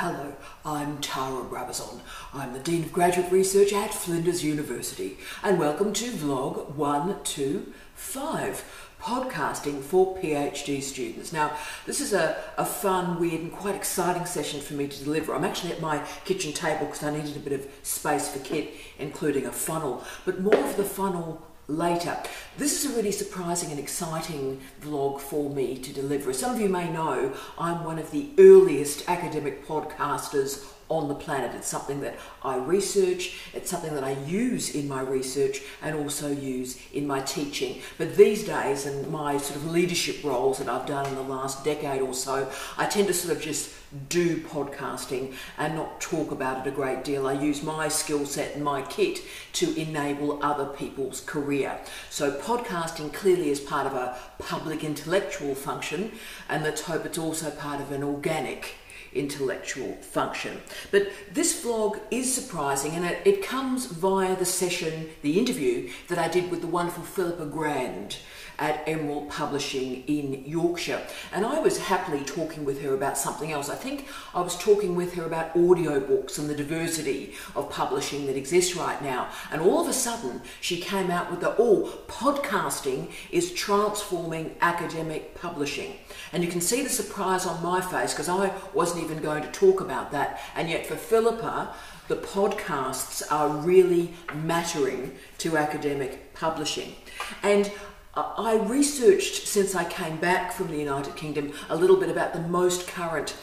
Hello, I'm Tara Brabazon. I'm the Dean of Graduate Research at Flinders University, and welcome to Vlog 125, Podcasting for PhD Students. Now, this is a fun, weird and quite exciting session for me to deliver. I'm actually at my kitchen table because I needed a bit of space for kit, including a funnel, but more of the funnel later. This is a really surprising and exciting vlog for me to deliver. As some of you may know, I'm one of the earliest academic podcasters on the planet. It's something that I research, it's something that I use in my research and also use in my teaching. But these days, and my sort of leadership roles that I've done in the last decade or so, I tend to sort of just do podcasting and not talk about it a great deal. I use my skill set and my kit to enable other people's career. So podcasting clearly is part of a public intellectual function, and let's hope it's also part of an organic intellectual function. But this vlog is surprising, and it comes via the session, the interview that I did with the wonderful Philippa Grand at Emerald Publishing in Yorkshire. And I was happily talking with her about something else. I think I was talking with her about audiobooks and the diversity of publishing that exists right now. And all of a sudden, she came out with the, oh, podcasting is transforming academic publishing. And you can see the surprise on my face because I wasn't even going to talk about that. And yet for Philippa, the podcasts are really mattering to academic publishing. And I researched, since I came back from the United Kingdom, a little bit about the most current,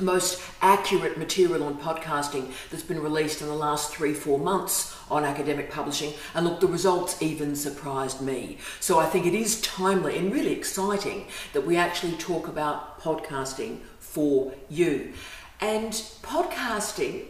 most accurate material on podcasting that's been released in the last 3-4 months on academic publishing. And look, the results even surprised me. So I think it is timely and really exciting that we actually talk about podcasting for you. And podcasting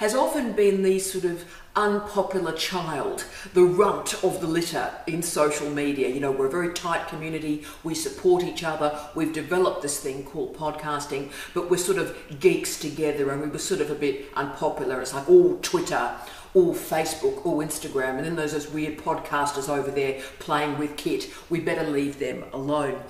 has often been the sort of unpopular child, the runt of the litter in social media. You know, we're a very tight community, we support each other, we've developed this thing called podcasting, but we're sort of geeks together and we were sort of a bit unpopular. It's like all Twitter, all Facebook, all Instagram, and then there's those weird podcasters over there playing with kit. We better leave them alone.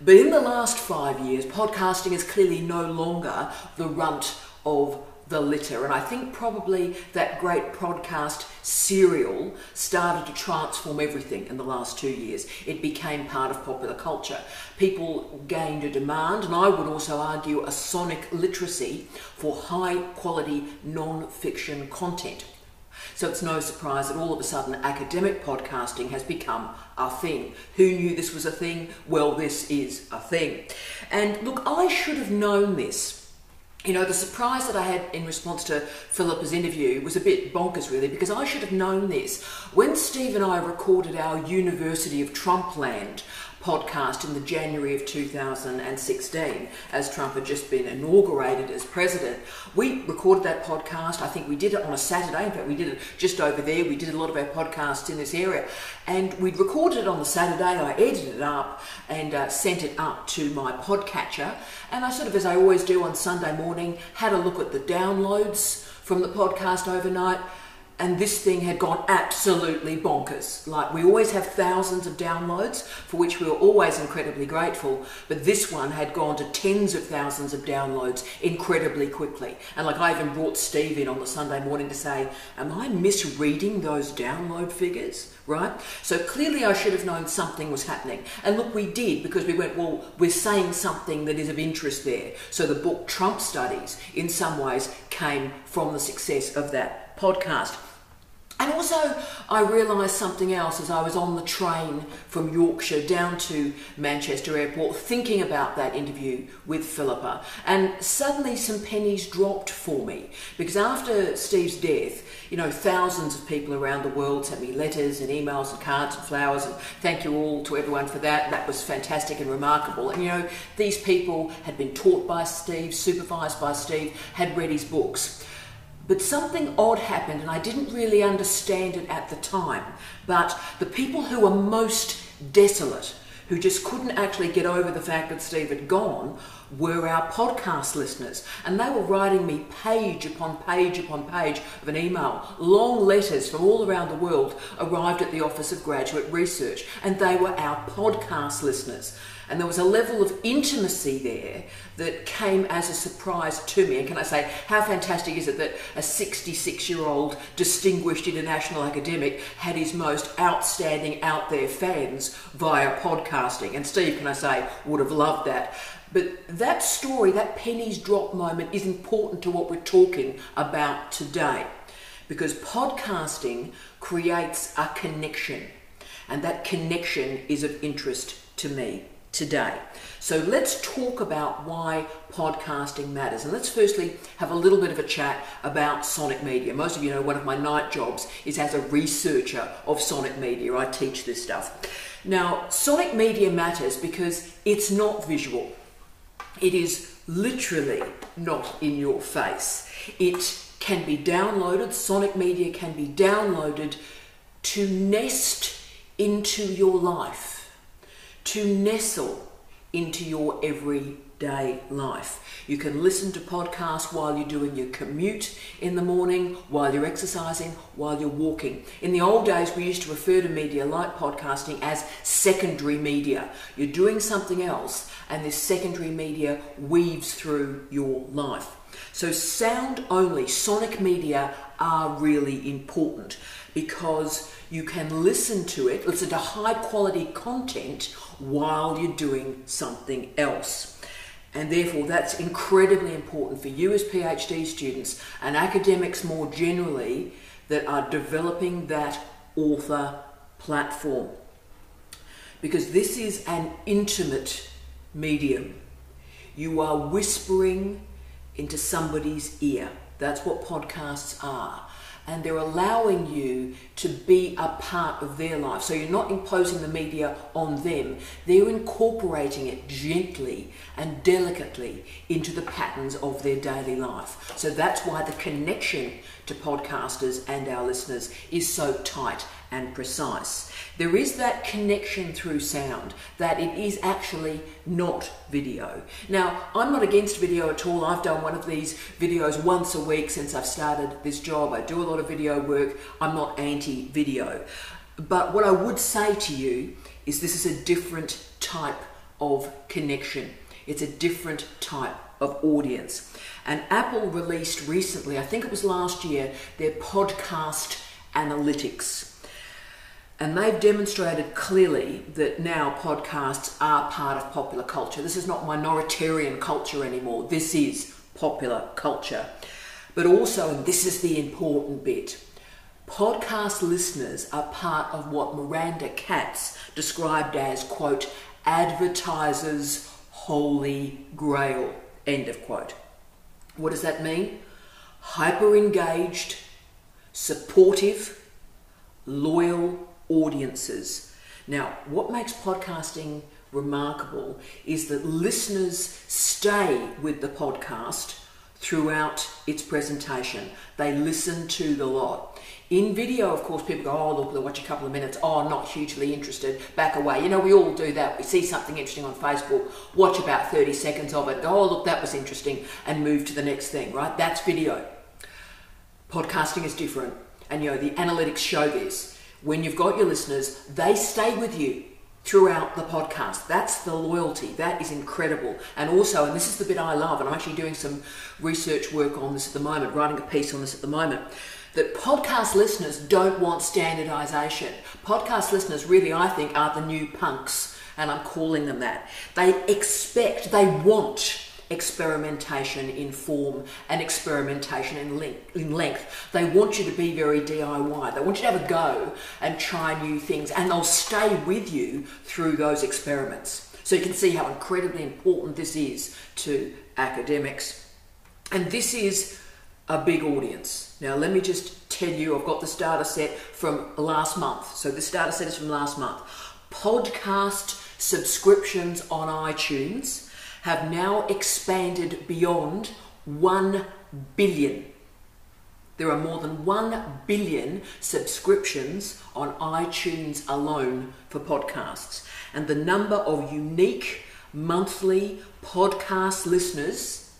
But in the last 5 years, podcasting is clearly no longer the runt of the litter. And I think probably that great podcast serial started to transform everything in the last 2 years. It became part of popular culture. People gained a demand, and I would also argue a sonic literacy for high-quality non-fiction content. So it's no surprise that all of a sudden academic podcasting has become a thing. Who knew this was a thing? Well, this is a thing. And look, I should have known this. You know, the surprise that I had in response to Philippa's interview was a bit bonkers, really, because I should have known this. When Steve and I recorded our University of Trump land podcast in the January of 2016, as Trump had just been inaugurated as president, we recorded that podcast. I think we did it on a Saturday. In fact, we did it just over there. We did a lot of our podcasts in this area. And we recorded it on the Saturday. I edited it up and sent it up to my podcatcher. And I sort of, as I always do on Sunday morning, had a look at the downloads from the podcast overnight. And this thing had gone absolutely bonkers. Like, we always have thousands of downloads, for which we were always incredibly grateful, but this one had gone to tens of thousands of downloads incredibly quickly. And like, I even brought Steve in on the Sunday morning to say, am I misreading those download figures, right? So clearly I should have known something was happening. And look, we did, because we went, well, we're saying something that is of interest there. So the book Trump Studies, in some ways, came from the success of that podcast. And also, I realised something else as I was on the train from Yorkshire down to Manchester Airport thinking about that interview with Philippa. And suddenly some pennies dropped for me, because after Steve's death, you know, thousands of people around the world sent me letters and emails and cards and flowers, and thank you all to everyone for that. That was fantastic and remarkable. And, you know, these people had been taught by Steve, supervised by Steve, had read his books. But something odd happened, and I didn't really understand it at the time. But the people who were most desolate, who just couldn't actually get over the fact that Steve had gone, were our podcast listeners, and they were writing me page upon page upon page of an email. Long letters from all around the world arrived at the Office of Graduate Research, and they were our podcast listeners. And there was a level of intimacy there that came as a surprise to me. And can I say, how fantastic is it that a 66-year-old distinguished international academic had his most outstanding out there fans via podcasting? And Steve, can I say, would have loved that. But that story, that pennies drop moment, is important to what we're talking about today, because podcasting creates a connection, and that connection is of interest to me today. So let's talk about why podcasting matters. And let's firstly have a little bit of a chat about sonic media. Most of you know one of my night jobs is as a researcher of sonic media. I teach this stuff. Now, sonic media matters because it's not visual. It is literally not in your face. It can be downloaded. Sonic media can be downloaded to nest into your life, to nestle into your everyday life. You can listen to podcasts while you're doing your commute in the morning, while you're exercising, while you're walking. In the old days, we used to refer to media like podcasting as secondary media. You're doing something else, and this secondary media weaves through your life. So sound only, sonic media are really important, because you can listen to it, listen to high quality content while you're doing something else. And therefore that's incredibly important for you as PhD students and academics more generally that are developing that author platform. Because this is an intimate medium. You are whispering into somebody's ear. That's what podcasts are. And they're allowing you to be a part of their life. So you're not imposing the media on them. They're incorporating it gently and delicately into the patterns of their daily life. So that's why the connection to podcasters and our listeners is so tight and precise. There is that connection through sound, that it is actually not video. Now, I'm not against video at all. I've done one of these videos once a week since I've started this job. I do a lot of video work. I'm not anti-video. But what I would say to you is this is a different type of connection. It's a different type of audience. And Apple released recently, I think it was last year, their podcast analytics. And they've demonstrated clearly that now podcasts are part of popular culture. This is not minoritarian culture anymore. This is popular culture. But also, and this is the important bit, podcast listeners are part of what Miranda Katz described as, quote, advertisers' holy grail, end of quote. What does that mean? Hyper-engaged, supportive, loyal audiences. Now, what makes podcasting remarkable is that listeners stay with the podcast throughout its presentation. They listen to the lot. In video, of course, people go, oh, look, they'll watch a couple of minutes. Oh, I'm not hugely interested. Back away. You know, we all do that. We see something interesting on Facebook, watch about 30 seconds of it, go, oh, look, that was interesting, and move to the next thing, right? That's video. Podcasting is different. And, you know, the analytics show this. When you've got your listeners, they stay with you throughout the podcast. That's the loyalty. That is incredible. And also, and this is the bit I love, and I'm actually doing some research work on this at the moment, writing a piece on this at the moment, that podcast listeners don't want standardization. Podcast listeners really, I think, are the new punks, and I'm calling them that. They expect, they want experimentation in form and experimentation in length. They want you to be very DIY. They want you to have a go and try new things, and they'll stay with you through those experiments. So you can see how incredibly important this is to academics. And this is a big audience. Now, let me just tell you, I've got this data set from last month. So this data set is from last month. Podcast subscriptions on iTunes have now expanded beyond 1 billion. There are more than 1 billion subscriptions on iTunes alone for podcasts. And the number of unique monthly podcast listeners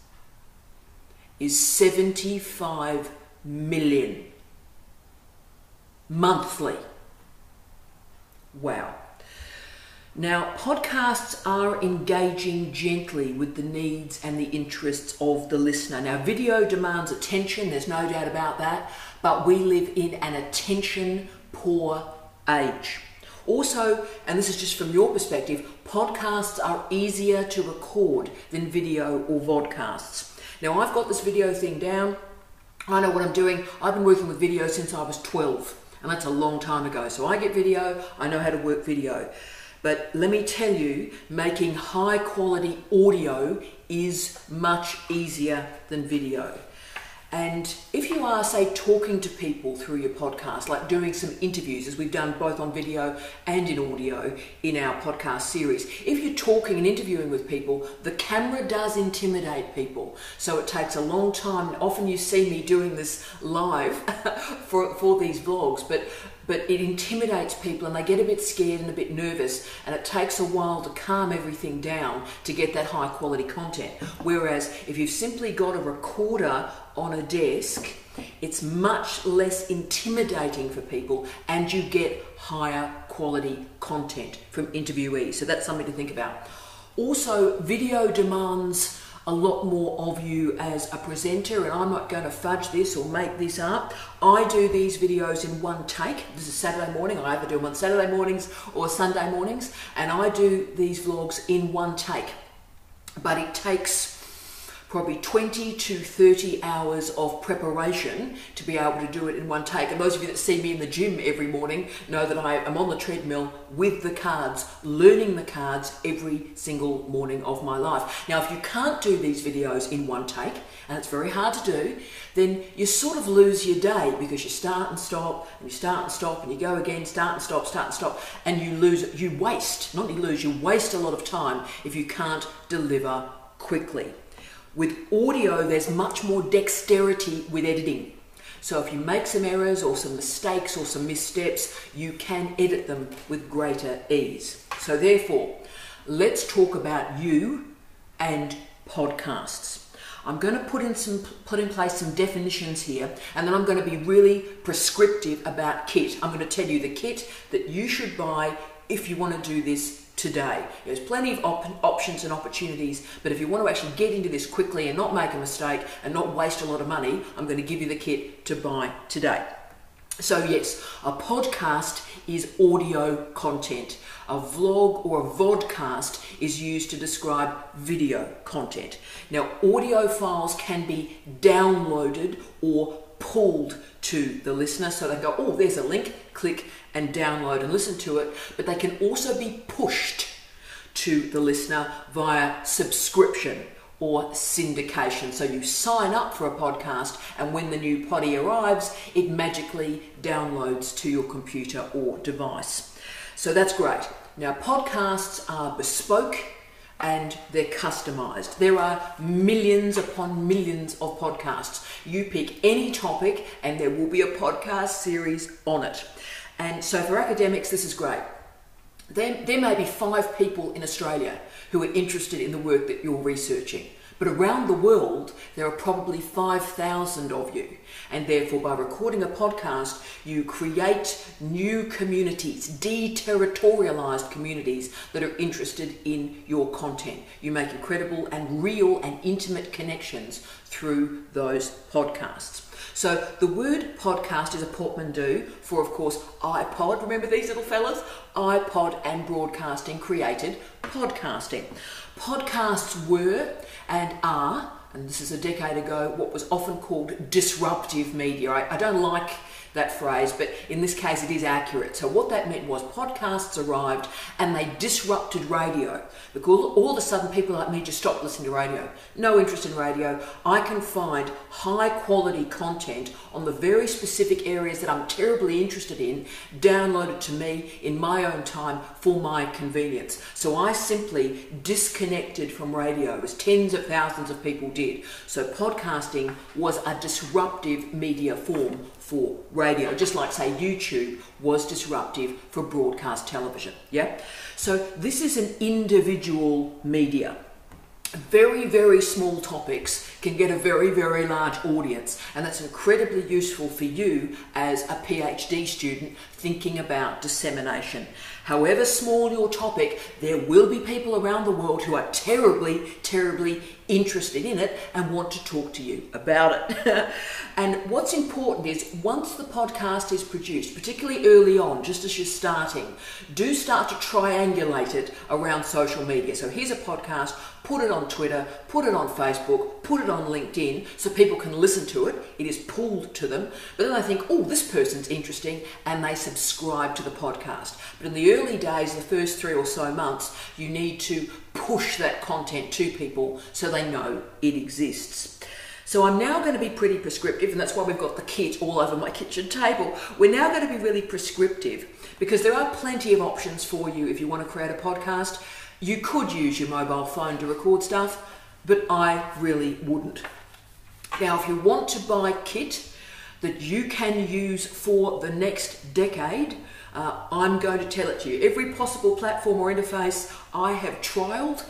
is 75 million monthly. Wow. Now, podcasts are engaging gently with the needs and the interests of the listener. Now, video demands attention, there's no doubt about that, but we live in an attention-poor age. Also, and this is just from your perspective, podcasts are easier to record than video or vodcasts. Now, I've got this video thing down. I know what I'm doing. I've been working with video since I was 12, and that's a long time ago. So I get video, I know how to work video. But let me tell you, making high quality audio is much easier than video. And if you are, say, talking to people through your podcast, like doing some interviews, as we've done both on video and in audio in our podcast series, if you're talking and interviewing with people, the camera does intimidate people. So it takes a long time. Often you see me doing this live for these vlogs, but it intimidates people and they get a bit scared and a bit nervous, and it takes a while to calm everything down to get that high quality content. Whereas if you've simply got a recorder on a desk, it's much less intimidating for people and you get higher quality content from interviewees. So that's something to think about. Also, video demands a lot more of you as a presenter, and I'm not going to fudge this or make this up. I do these videos in one take. This is Saturday morning. I either do them on Saturday mornings or Sunday mornings, and I do these vlogs in one take. But it takes probably 20 to 30 hours of preparation to be able to do it in one take. And those of you that see me in the gym every morning know that I am on the treadmill with the cards, learning the cards every single morning of my life. Now, if you can't do these videos in one take, and it's very hard to do, then you sort of lose your day because you start and stop, and you start and stop, and you go again, start and stop, and you lose, you waste, not you lose, you waste a lot of time if you can't deliver quickly. With audio, there's much more dexterity with editing. So if you make some errors or some mistakes or some missteps, you can edit them with greater ease. So therefore, let's talk about you and podcasts. I'm going to put in place some definitions here, and then I'm going to be really prescriptive about kit. I'm going to tell you the kit that you should buy if you want to do this today. There's plenty of options and opportunities, but if you want to actually get into this quickly and not make a mistake and not waste a lot of money, I'm going to give you the kit to buy today. So yes, a podcast is audio content. A vlog or a vodcast is used to describe video content. Now, audio files can be downloaded or pulled to the listener, so they go, oh, there's a link, click and download and listen to it, but they can also be pushed to the listener via subscription or syndication. So you sign up for a podcast, and when the new poddy arrives, it magically downloads to your computer or device. So that's great. Now, podcasts are bespoke and they're customized. There are millions upon millions of podcasts. You pick any topic and there will be a podcast series on it. And so for academics, this is great. There may be 5 people in Australia who are interested in the work that you're researching, but around the world, there are probably 5,000 of you. And therefore, by recording a podcast, you create new communities, deterritorialized communities that are interested in your content. You make incredible and real and intimate connections through those podcasts. So the word podcast is a portmanteau for, of course, iPod. Remember these little fellas? iPod and broadcasting created podcasting. Podcasts were and are, and this is a decade ago, what was often called disruptive media. I don't like that phrase, but in this case it is accurate. So what that meant was podcasts arrived and they disrupted radio. Because all of a sudden people like me just stopped listening to radio. No interest in radio. I can find high quality content on the very specific areas that I'm terribly interested in, downloaded to me in my own time for my convenience. So I simply disconnected from radio, as tens of thousands of people did. So podcasting was a disruptive media form for radio, just like, say, YouTube was disruptive for broadcast television, yeah? So this is an individual media. Very, very small topics can get a very, very large audience, and that's incredibly useful for you as a PhD student thinking about dissemination. However small your topic, there will be people around the world who are terribly, terribly interested in it and want to talk to you about it. And what's important is once the podcast is produced, particularly early on, just as you're starting, do start to triangulate it around social media. So here's a podcast, put it on Twitter, put it on Facebook, put it on LinkedIn so people can listen to it. It is pulled to them. But then they think, oh, this person's interesting, and they subscribe to the podcast. But in the early days, the first 3 or so months, you need to push that content to people so they know it exists. So I'm now going to be pretty prescriptive, and that's why we've got the kit all over my kitchen table. We're now going to be really prescriptive because there are plenty of options for you if you want to create a podcast. You could use your mobile phone to record stuff, but I really wouldn't. Now, if you want to buy kit that you can use for the next decade, I'm going to tell it to you. Every possible platform or interface I have trialed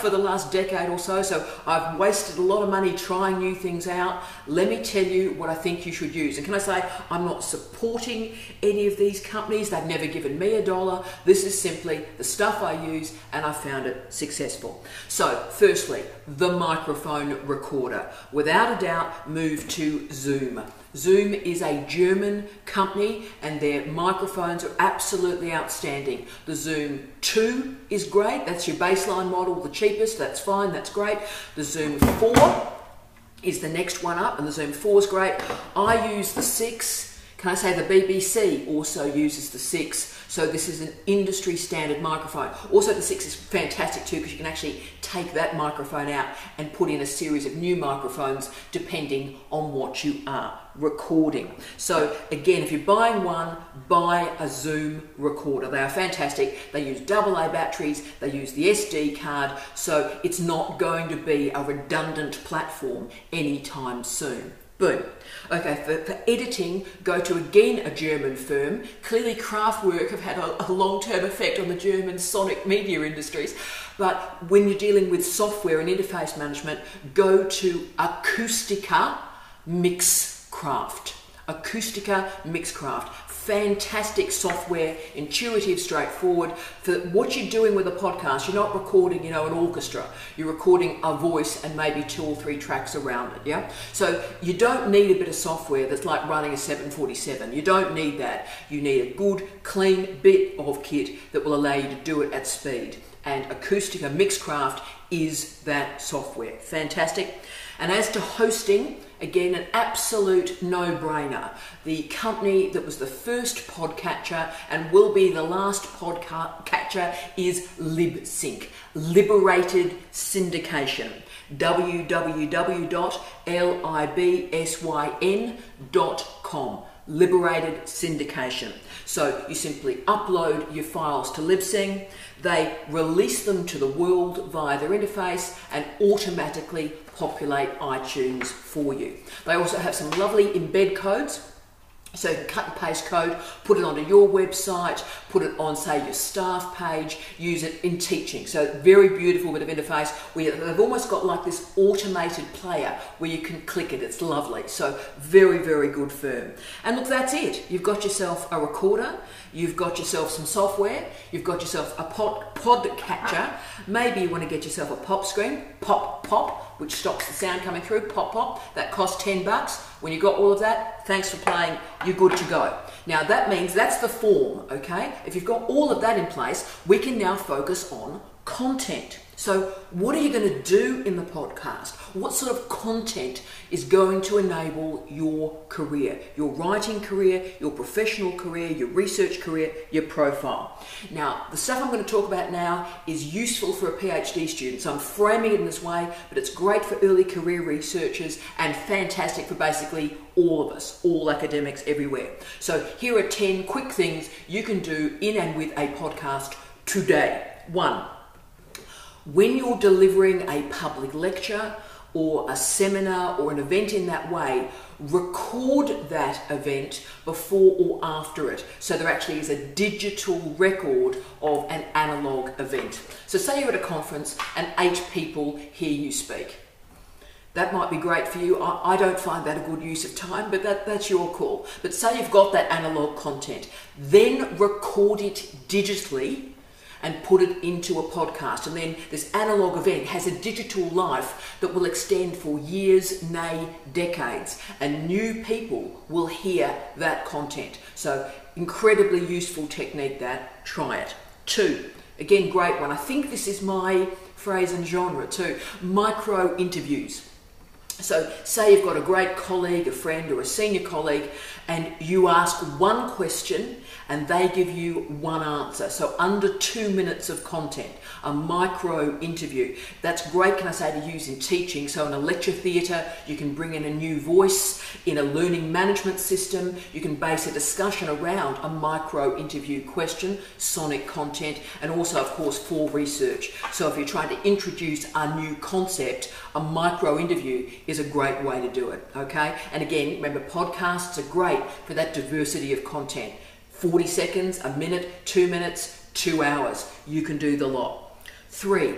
for the last decade or so, so I've wasted a lot of money trying new things out. Let me tell you what I think you should use. And can I say, I'm not supporting any of these companies. They've never given me $1. This is simply the stuff I use, and I found it successful. So firstly, the microphone recorder. Without a doubt, move to Zoom. Zoom is a German company, and their microphones are absolutely outstanding. The Zoom 2 is great. That's your baseline model, the cheapest. That's fine. That's great. The Zoom 4 is the next one up, and the Zoom 4 is great. I use the 6. Can I say the BBC also uses the 6? So this is an industry standard microphone. Also, the 6 is fantastic too, because you can actually take that microphone out and put in a series of new microphones depending on what you are recording. So again, if you're buying one, buy a Zoom recorder. They are fantastic. They use AA batteries. They use the SD card. So it's not going to be a redundant platform anytime soon. Boom. Okay, for editing, go to, again, a German firm. Clearly, Kraftwerk have had a long-term effect on the German sonic media industries. But when you're dealing with software and interface management, go to Acoustica Mixcraft. Acoustica Mixcraft. Fantastic software, intuitive, straightforward. For what you're doing with a podcast, you're not recording, you know, an orchestra. You're recording a voice and maybe 2 or 3 tracks around it, yeah? So you don't need a bit of software that's like running a 747. You don't need that. You need a good, clean bit of kit that will allow you to do it at speed. And Acoustica Mixcraft is that software. Fantastic. And as to hosting, again, an absolute no-brainer. The company that was the first podcatcher and will be the last podcatcher is LibSync, Liberated Syndication, www.libsyn.com, Liberated Syndication. So you simply upload your files to LibSync. They release them to the world via their interface and automatically populate iTunes for you. They also have some lovely embed codes. So you can cut and paste code, put it onto your website, put it on, say, your staff page, use it in teaching. So very beautiful bit of interface. They've almost got like this automated player where you can click it. It's lovely. So very, very good firm. And look, that's it. You've got yourself a recorder. You've got yourself some software. You've got yourself a podcatcher. Maybe you want to get yourself a pop screen. Pop, pop, which stops the sound coming through, pop, pop. That costs $10. When you got all of that, thanks for playing, you're good to go. Now that means that's the form, okay? If you've got all of that in place, we can now focus on content. So what are you going to do in the podcast? What sort of content is going to enable your career, your writing career, your professional career, your research career, your profile? Now, the stuff I'm going to talk about now is useful for a PhD student. So I'm framing it in this way, but it's great for early career researchers and fantastic for basically all of us, all academics everywhere. So here are 10 quick things you can do in and with a podcast today. 1. When you're delivering a public lecture or a seminar or an event in that way, record that event before or after it. So there actually is a digital record of an analog event. So say you're at a conference and 8 people hear you speak. That might be great for you. I don't find that a good use of time, but that's your call. But say you've got that analog content, then record it digitally and put it into a podcast. And then this analog event has a digital life that will extend for years, nay, decades. And new people will hear that content. So incredibly useful technique that. Try it. 2, again, great one. I think this is my phrase and genre too. Micro interviews. So say you've got a great colleague, a friend or a senior colleague, and you ask one question and they give you one answer. So under 2 minutes of content, a micro interview. That's great, can I say, to use in teaching. So in a lecture theatre, you can bring in a new voice. In a learning management system, you can base a discussion around a micro interview question, sonic content, and also, of course, for research. So if you're trying to introduce a new concept, a micro interview is a great way to do it, okay? And again, remember, podcasts are great for that diversity of content. 40 seconds, a minute, 2 minutes, 2 hours. You can do the lot. 3,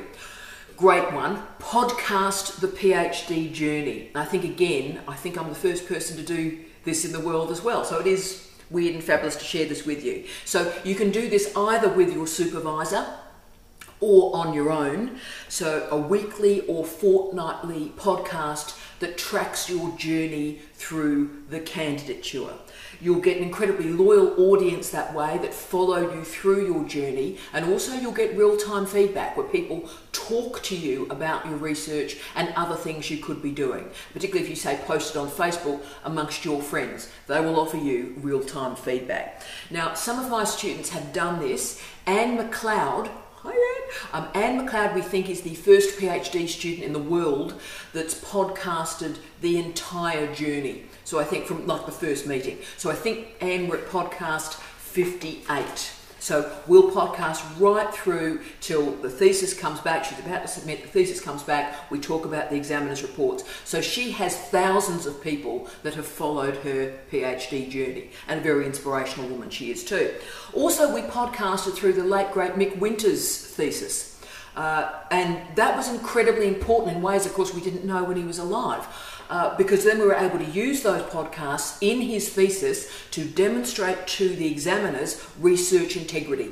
great one, podcast the PhD journey. And I think, again, I'm the first person to do this in the world as well. So it is weird and fabulous to share this with you. So you can do this either with your supervisor or on your own. So a weekly or fortnightly podcast that tracks your journey through the candidature. You'll get an incredibly loyal audience that way that follow you through your journey, and also you'll get real-time feedback where people talk to you about your research and other things you could be doing, particularly if you, say, post it on Facebook amongst your friends. They will offer you real-time feedback. Now, some of my students have done this. Anne McLeod, Anne McLeod, we think, is the first PhD student in the world that's podcasted the entire journey. So I think from, like, the first meeting. So I think Anne, we're at podcast 58. So we'll podcast right through till the thesis comes back. She's about to submit, the thesis comes back, we talk about the examiner's reports. So she has thousands of people that have followed her PhD journey, and a very inspirational woman she is too. Also, we podcasted through the late, great Mick Winter's thesis. And that was incredibly important in ways, of course, we didn't know when he was alive. Because then we were able to use those podcasts in his thesis to demonstrate to the examiners research integrity,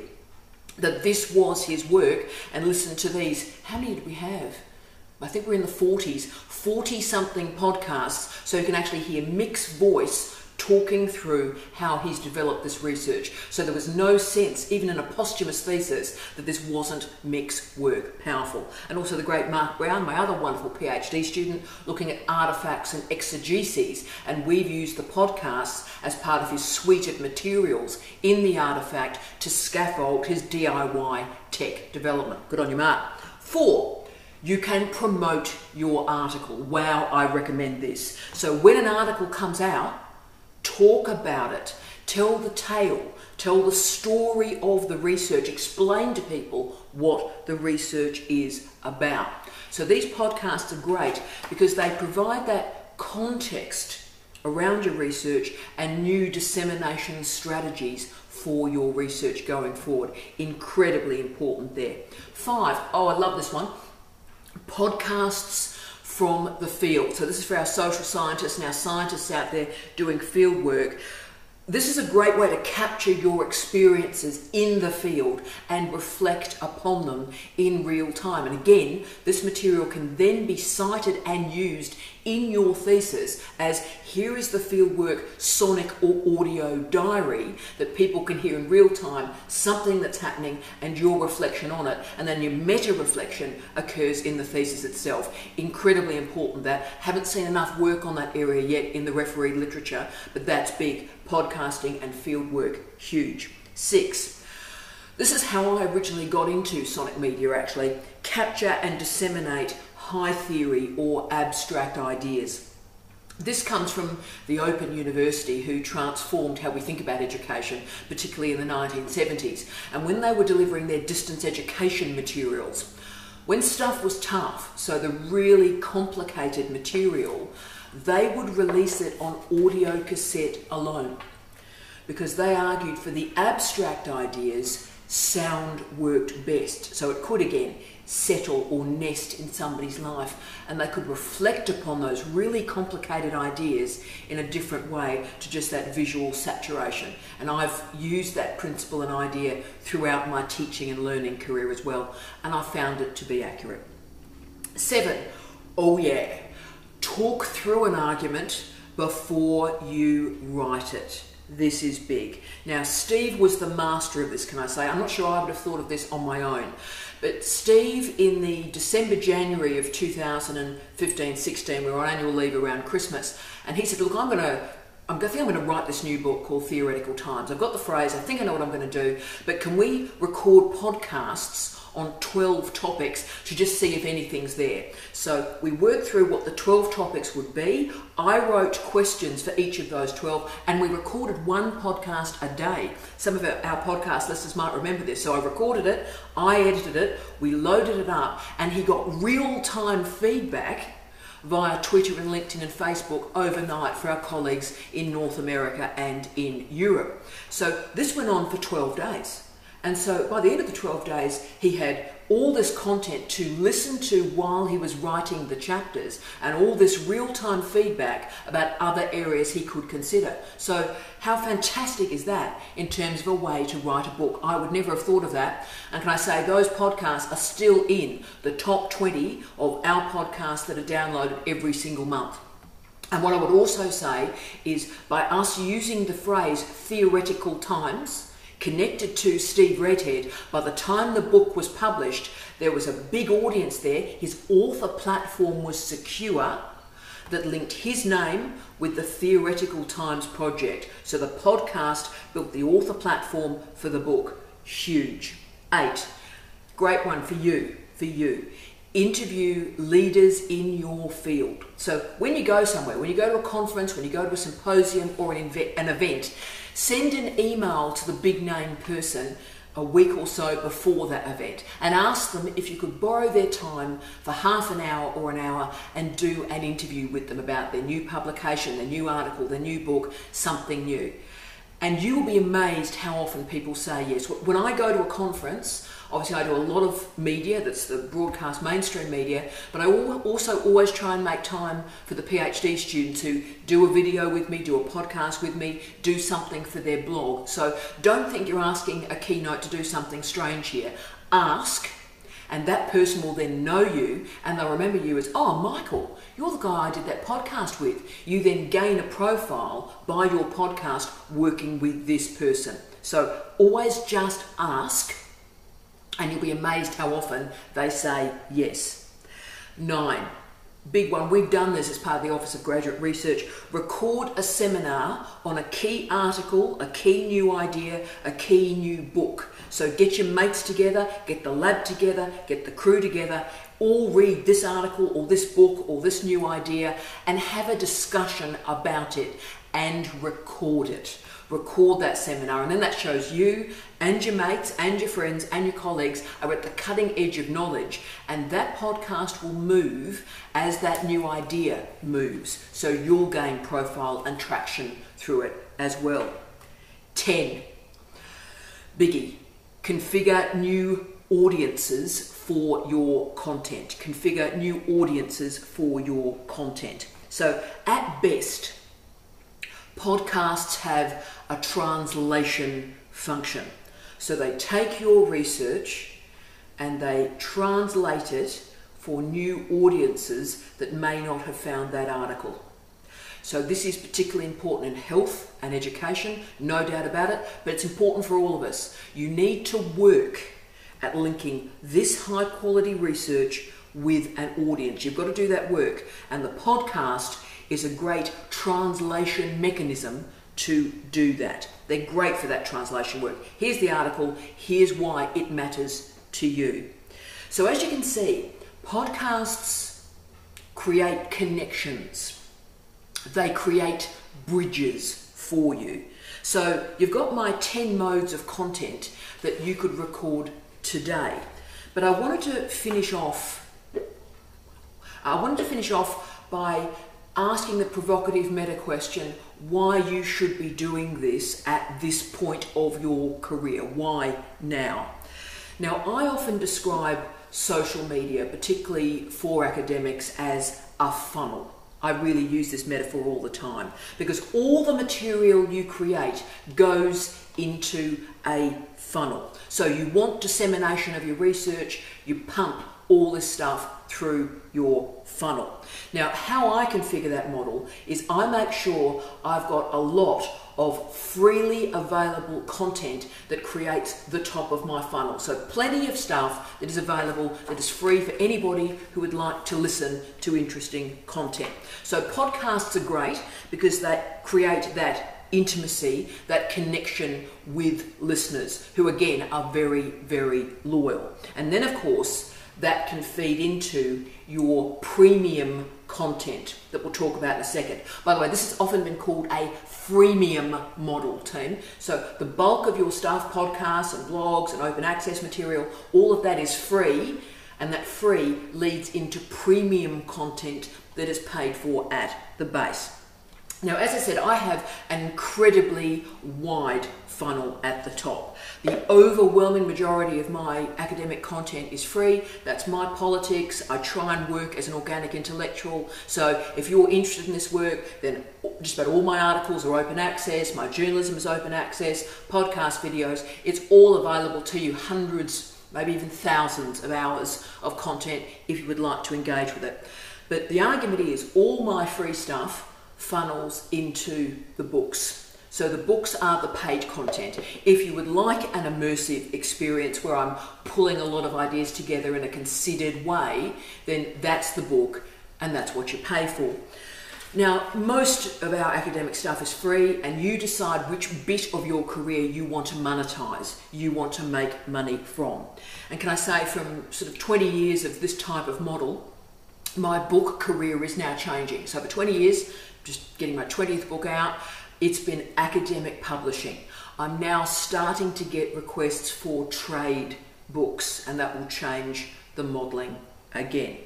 that this was his work. And listen to these. How many did we have? I think we're in the 40s, 40-something podcasts, so you can actually hear Mick's voice talking through how he's developed this research. So there was no sense, even in a posthumous thesis, that this wasn't Mick's work. Powerful. And also the great Mark Brown, my other wonderful PhD student, looking at artifacts and exegeses, and we've used the podcasts as part of his suite of materials in the artifact to scaffold his DIY tech development. Good on you, Mark. 4, you can promote your article. Wow, I recommend this. So when an article comes out, talk about it, tell the tale, tell the story of the research, explain to people what the research is about. So these podcasts are great because they provide that context around your research and new dissemination strategies for your research going forward. Incredibly important there. 5, oh, I love this one, podcasts from the field. So this is for our social scientists and our scientists out there doing field work. This is a great way to capture your experiences in the field and reflect upon them in real time. And again, this material can then be cited and used in your thesis as, here is the fieldwork sonic or audio diary that people can hear in real time, something that's happening and your reflection on it, and then your meta-reflection occurs in the thesis itself. Incredibly important that. Haven't seen enough work on that area yet in the refereed literature, but that's big. Podcasting and fieldwork, huge. 6, this is how I originally got into sonic media actually. Capture and disseminate high theory or abstract ideas. This comes from the Open University, who transformed how we think about education, particularly in the 1970s. And when they were delivering their distance education materials, When stuff was tough, so the really complicated material, they would release it on audio cassette alone, because they argued for the abstract ideas, sound worked best. So it could again settle or nest in somebody's life, and they could reflect upon those really complicated ideas in a different way to just that visual saturation. And I've used that principle and idea throughout my teaching and learning career as well, and I found it to be accurate. 7. Oh yeah, talk through an argument before you write it. This is big. Now, Steve was the master of this, can I say? I'm not sure I would have thought of this on my own. But Steve, in the December, January of 2015-16, we were on annual leave around Christmas, and he said, look, I think I'm going to write this new book called Theoretical Times. I've got the phrase, I think I know what I'm going to do, but can we record podcasts on 12 topics to just see if anything's there? So we worked through what the 12 topics would be. I wrote questions for each of those 12, and we recorded one podcast a day. Some of our podcast listeners might remember this. So I recorded it, I edited it, we loaded it up, and he got real-time feedback via Twitter and LinkedIn and Facebook overnight for our colleagues in North America and in Europe. So this went on for 12 days. And so by the end of the 12 days, he had all this content to listen to while he was writing the chapters, and all this real-time feedback about other areas he could consider. So how fantastic is that in terms of a way to write a book? I would never have thought of that. And can I say, those podcasts are still in the top 20 of our podcasts that are downloaded every single month. And what I would also say is, by us using the phrase theoretical times, connected to Steve Redhead, by the time the book was published, there was a big audience there. His author platform was secure, that linked his name with the Theoretical Times project. So the podcast built the author platform for the book. Huge. 8. Great one for you, interview leaders in your field. So when you go somewhere, when you go to a conference, when you go to a symposium or an event, send an email to the big name person a week or so before that event and ask them if you could borrow their time for half an hour or an hour and do an interview with them about their new publication, their new article, their new book, something new. And you'll be amazed how often people say yes. When I go to a conference, obviously I do a lot of media, that's the broadcast mainstream media, but I also always try and make time for the PhD students who do a video with me, do a podcast with me, do something for their blog. So don't think you're asking a keynote to do something strange here. Ask, and that person will then know you, and they'll remember you as, oh, Michael, you're the guy I did that podcast with. You then gain a profile by your podcast working with this person. So always just ask, and you'll be amazed how often they say yes. 9, big one, we've done this as part of the Office of Graduate Research. Record a seminar on a key article, a key new idea, a key new book. So get your mates together, get the lab together, get the crew together, all read this article or this book or this new idea and have a discussion about it and record it. Record that seminar, and then that shows you and your mates and your friends and your colleagues are at the cutting edge of knowledge, and that podcast will move as that new idea moves. So you'll gain profile and traction through it as well. 10. Biggie. Configure new audiences for your content. Configure new audiences for your content. So at best, podcasts have a translation function. So they take your research and they translate it for new audiences that may not have found that article. So this is particularly important in health and education, no doubt about it, but it's important for all of us. You need to work at linking this high quality research with an audience. You've got to do that work, and the podcast is a great translation mechanism to do that. They're great for that translation work. Here's the article, here's why it matters to you. So as you can see, podcasts create connections. They create bridges for you. So you've got my 10 modes of content that you could record today. But I wanted to finish off. I wanted to finish off by asking the provocative meta question, why you should be doing this at this point of your career. Why now? Now, I often describe social media, particularly for academics, as a funnel. I really use this metaphor all the time because all the material you create goes into a funnel. So you want dissemination of your research, you pump all this stuff through your funnel. Now, how I configure that model is I make sure I've got a lot of freely available content that creates the top of my funnel. So plenty of stuff that is available, that is free for anybody who would like to listen to interesting content. So podcasts are great because they create that intimacy, that connection with listeners who, again, are very, very loyal. And then, of course, that can feed into your premium content that we'll talk about in a second. By the way, this has often been called a freemium model, team. So the bulk of your stuff, podcasts and blogs and open access material, all of that is free, and that free leads into premium content that is paid for at the base. Now, as I said, I have an incredibly wide funnel at the top. The overwhelming majority of my academic content is free. That's my politics. I try and work as an organic intellectual. So if you're interested in this work, then just about all my articles are open access. My journalism is open access. Podcast videos, it's all available to you. Hundreds, maybe even thousands of hours of content if you would like to engage with it. But the argument is all my free stuff funnels into the books. So the books are the paid content. If you would like an immersive experience where I'm pulling a lot of ideas together in a considered way, then that's the book and that's what you pay for. Now, most of our academic stuff is free, and you decide which bit of your career you want to monetize, you want to make money from. And can I say, from sort of 20 years of this type of model, my book career is now changing. So for 20 years, just getting my 20th book out, it's been academic publishing. I'm now starting to get requests for trade books, and that will change the modelling again.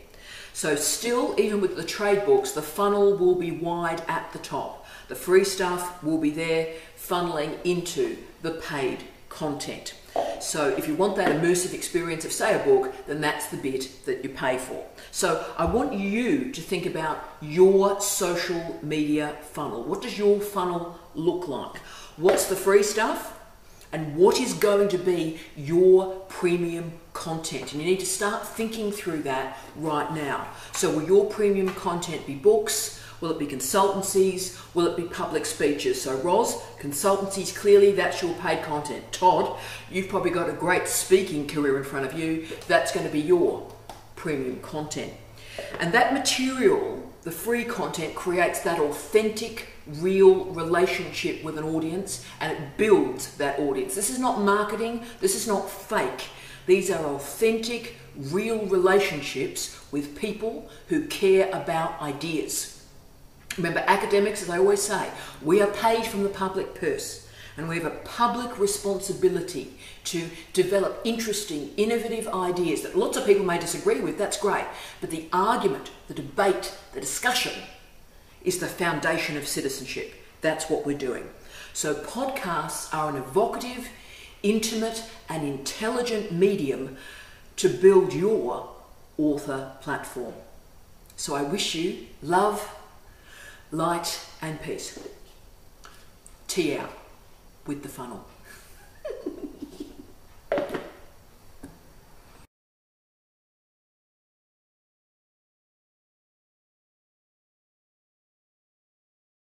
So still, even with the trade books, the funnel will be wide at the top. The free stuff will be there, funneling into the paid content. So if you want that immersive experience of, say, a book, then that's the bit that you pay for. So I want you to think about your social media funnel. What does your funnel look like? What's the free stuff? And what is going to be your premium content? And you need to start thinking through that right now. So will your premium content be books? Will it be consultancies? Will it be public speeches? So Roz, consultancies, clearly that's your paid content. Todd, you've probably got a great speaking career in front of you. That's going to be your premium content. And that material, the free content, creates that authentic, real relationship with an audience, and it builds that audience. This is not marketing. This is not fake. These are authentic, real relationships with people who care about ideas. Remember, academics, as I always say, we are paid from the public purse, and we have a public responsibility to develop interesting, innovative ideas that lots of people may disagree with. That's great. But the argument, the debate, the discussion is the foundation of citizenship. That's what we're doing. So podcasts are an evocative, intimate, and intelligent medium to build your author platform. So I wish you love, light and peace. Tea out with the funnel.